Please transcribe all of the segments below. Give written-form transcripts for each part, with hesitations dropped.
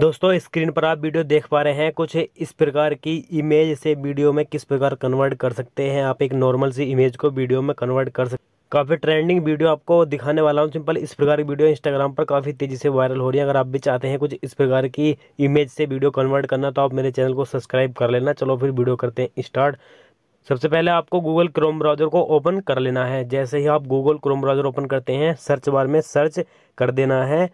दोस्तों स्क्रीन पर आप वीडियो देख पा रहे हैं, कुछ इस प्रकार की इमेज से वीडियो में किस प्रकार कन्वर्ट कर सकते हैं। आप एक नॉर्मल सी इमेज को वीडियो में कन्वर्ट कर सकते हैं। काफ़ी ट्रेंडिंग वीडियो आपको दिखाने वाला हूँ। सिंपल इस प्रकार की वीडियो इंस्टाग्राम पर काफ़ी तेज़ी से वायरल हो रही है। अगर आप भी चाहते हैं कुछ इस प्रकार की इमेज से वीडियो कन्वर्ट करना तो आप मेरे चैनल को सब्सक्राइब कर लेना। चलो फिर वीडियो करते हैं स्टार्ट। सबसे पहले आपको गूगल क्रोम ब्राउज़र को ओपन कर लेना है। जैसे ही आप गूगल क्रोम ब्राउज़र ओपन करते हैं, सर्च बार में सर्च कर देना है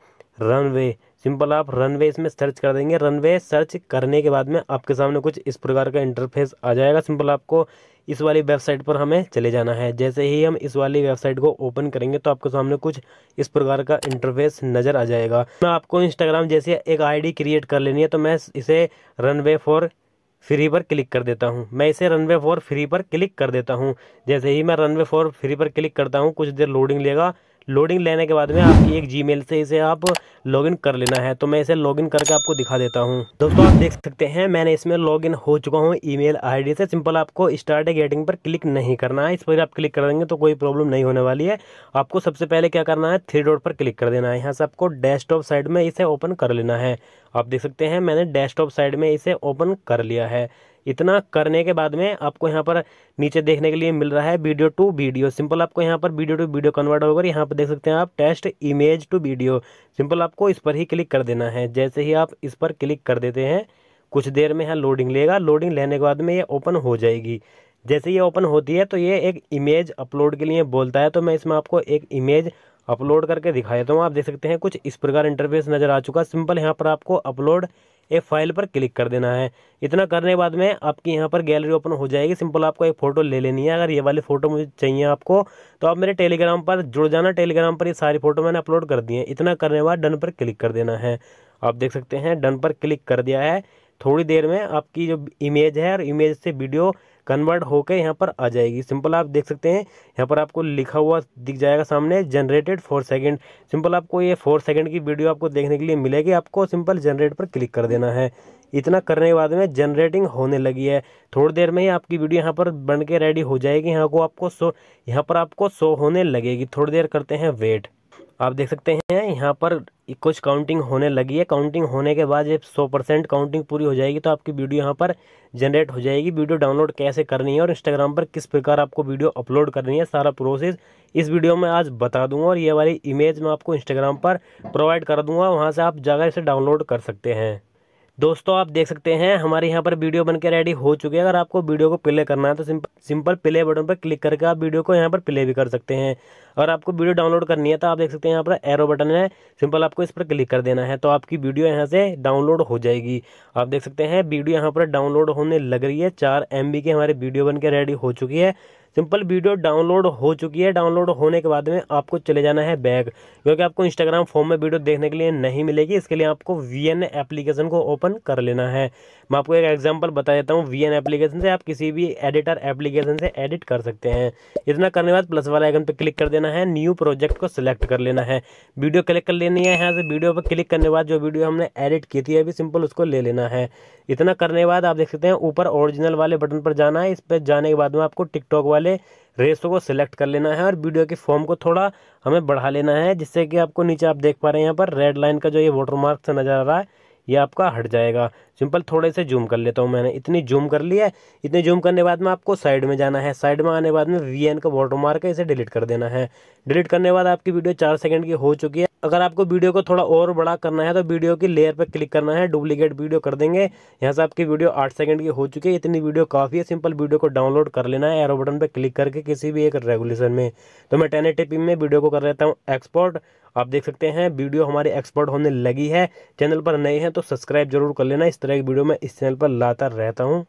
रनवे। सिंपल आप रनवे इसमें सर्च कर देंगे। रनवे सर्च करने के बाद में आपके सामने कुछ इस प्रकार का इंटरफेस आ जाएगा। सिंपल आपको इस वाली वेबसाइट पर हमें चले जाना है। जैसे ही हम इस वाली वेबसाइट को ओपन करेंगे तो आपके सामने कुछ इस प्रकार का इंटरफेस नज़र आ जाएगा। मैं आपको इंस्टाग्राम जैसे एक आईडी क्रिएट कर लेनी है, तो मैं इसे रनवे फॉर फ्री पर क्लिक कर देता हूं। जैसे ही मैं रनवे फॉर फ्री पर क्लिक करता हूं, कुछ देर लोडिंग लेगा। लोडिंग लेने के बाद में आपकी एक जीमेल से इसे आप लॉगिन कर लेना है। तो मैं इसे लॉगिन करके आपको दिखा देता हूं। दोस्तों आप देख सकते हैं मैंने इसमें लॉगिन हो चुका हूं ईमेल आईडी से। सिंपल आपको स्टार्ट गेटिंग पर क्लिक नहीं करना है। इस पर आप क्लिक कर देंगे तो कोई प्रॉब्लम नहीं होने वाली है। आपको सबसे पहले क्या करना है, थ्री डॉट पर क्लिक कर देना है। यहाँ से आपको डेस्कटॉप साइड में इसे ओपन कर लेना है। आप देख सकते हैं मैंने डेस्कटॉप साइड में इसे ओपन कर लिया है। इतना करने के बाद में आपको यहाँ पर नीचे देखने के लिए मिल रहा है वीडियो टू वीडियो। सिंपल आपको यहाँ पर वीडियो टू वीडियो कन्वर्ट होकर यहाँ पर देख सकते हैं आप text image to video. Simple आपको इस पर ही क्लिक कर देना है। जैसे ही आप इस पर क्लिक कर देते हैं, कुछ देर में यहाँ लोडिंग लेगा। लोडिंग लेने के बाद में ये ओपन हो जाएगी। जैसे ये ओपन होती है तो ये एक इमेज अपलोड के लिए बोलता है। तो मैं इसमें आपको एक इमेज अपलोड करके दिखाया तो आप देख सकते हैं कुछ इस प्रकार इंटरफेस नज़र आ चुका। सिंपल यहाँ पर आपको अपलोड एक फाइल पर क्लिक कर देना है। इतना करने के बाद में आपकी यहाँ पर गैलरी ओपन हो जाएगी। सिंपल आपको एक फ़ोटो ले लेनी है। अगर ये वाली फ़ोटो मुझे चाहिए आपको तो आप मेरे टेलीग्राम पर जुड़ जाना। टेलीग्राम पर ये सारी फ़ोटो मैंने अपलोड कर दी है। इतना करने के बाद डन पर क्लिक कर देना है। आप देख सकते हैं डन पर क्लिक कर दिया है। थोड़ी देर में आपकी जो इमेज है और इमेज से वीडियो कन्वर्ट होकर यहाँ पर आ जाएगी। सिंपल आप देख सकते हैं यहाँ पर आपको लिखा हुआ दिख जाएगा सामने जनरेटेड 4 सेकेंड। सिंपल आपको ये 4 सेकेंड की वीडियो आपको देखने के लिए मिलेगी। आपको सिंपल जनरेट पर क्लिक कर देना है। इतना करने के बाद में जनरेटिंग होने लगी है। थोड़ी देर में ही आपकी वीडियो यहाँ पर बन के रेडी हो जाएगी। यहाँ पर आपको शो होने लगेगी। थोड़ी देर करते हैं वेट। आप देख सकते हैं यहाँ पर कुछ काउंटिंग होने लगी है। काउंटिंग होने के बाद जब 100% काउंटिंग पूरी हो जाएगी तो आपकी वीडियो यहाँ पर जनरेट हो जाएगी। वीडियो डाउनलोड कैसे करनी है और इंस्टाग्राम पर किस प्रकार आपको वीडियो अपलोड करनी है, सारा प्रोसेस इस वीडियो में आज बता दूंगा। और ये वाली इमेज मैं आपको इंस्टाग्राम पर प्रोवाइड कर दूँगा, वहाँ से आप जाकर इसे डाउनलोड कर सकते हैं। दोस्तों आप देख सकते हैं हमारे यहाँ पर वीडियो बनकर रेडी हो चुकी है। अगर आपको वीडियो को प्ले करना है तो सिंपल प्ले बटन पर क्लिक करके आप वीडियो को यहाँ पर प्ले भी कर सकते हैं। और आपको वीडियो डाउनलोड करनी है तो आप देख सकते हैं यहाँ पर एरो बटन है। सिंपल आपको इस पर क्लिक कर देना है तो आपकी वीडियो यहाँ से डाउनलोड हो जाएगी। आप देख सकते हैं वीडियो यहाँ पर डाउनलोड होने लग रही है। 4 MB की हमारी वीडियो बनकर रेडी हो चुकी है। सिंपल वीडियो डाउनलोड हो चुकी है। डाउनलोड होने के बाद में आपको चले जाना है बैक, क्योंकि आपको इंस्टाग्राम फॉर्म में वीडियो देखने के लिए नहीं मिलेगी। इसके लिए आपको VN एप्लीकेशन को ओपन कर लेना है। मैं आपको एक एग्जांपल बता देता हूँ। VN एप्लीकेशन से आप किसी भी एडिटर एप्लीकेशन से एडिट कर सकते हैं। इतना करने के बाद प्लस वाला आइकन पर क्लिक कर देना है। न्यू प्रोजेक्ट को सिलेक्ट कर लेना है। वीडियो क्लिक कर लेनी है। यहाँ से वीडियो पर क्लिक करने के बाद जो वीडियो हमने एडिट की थी अभी, सिंपल उसको ले लेना है। इतना करने के बाद आप देख सकते हैं ऊपर ओरिजिनल वाले बटन पर जाना है। इस पर जाने के बाद में आपको टिकटॉक वाले रेसो को सिलेक्ट कर लेना है और वीडियो के फॉर्म को थोड़ा हमें बढ़ा लेना है, जिससे कि आपको नीचे आप देख पा रहे हैं यहाँ पर रेड लाइन का जो ये वाटरमार्क से नज़र आ रहा है ये आपका हट जाएगा। सिंपल थोड़े से जूम कर लेता हूँ। मैंने इतनी जूम कर ली है। इतनी जूम करने के बाद में आपको साइड में जाना है। साइड में आने के बाद में VN का वाटरमार्क है, इसे डिलीट कर देना है। डिलीट करने के बाद आपकी वीडियो 4 सेकेंड की हो चुकी है। अगर आपको वीडियो को थोड़ा और बड़ा करना है तो वीडियो की लेयर पर क्लिक करना है। डुप्लीकेट वीडियो कर देंगे। यहाँ से आपकी वीडियो 8 सेकेंड की हो चुकी है। इतनी वीडियो काफ़ी है। सिंपल वीडियो को डाउनलोड कर लेना है एरो बटन पर क्लिक करके किसी भी एक रेगुलेशन में। तो मैं 1080p में वीडियो को कर लेता हूँ एक्सपोर्ट। आप देख सकते हैं वीडियो हमारी एक्सपोर्ट होने लगी है। चैनल पर नए हैं तो सब्सक्राइब जरूर कर लेना। इस तरह की वीडियो मैं इस चैनल पर लाता रहता हूँ।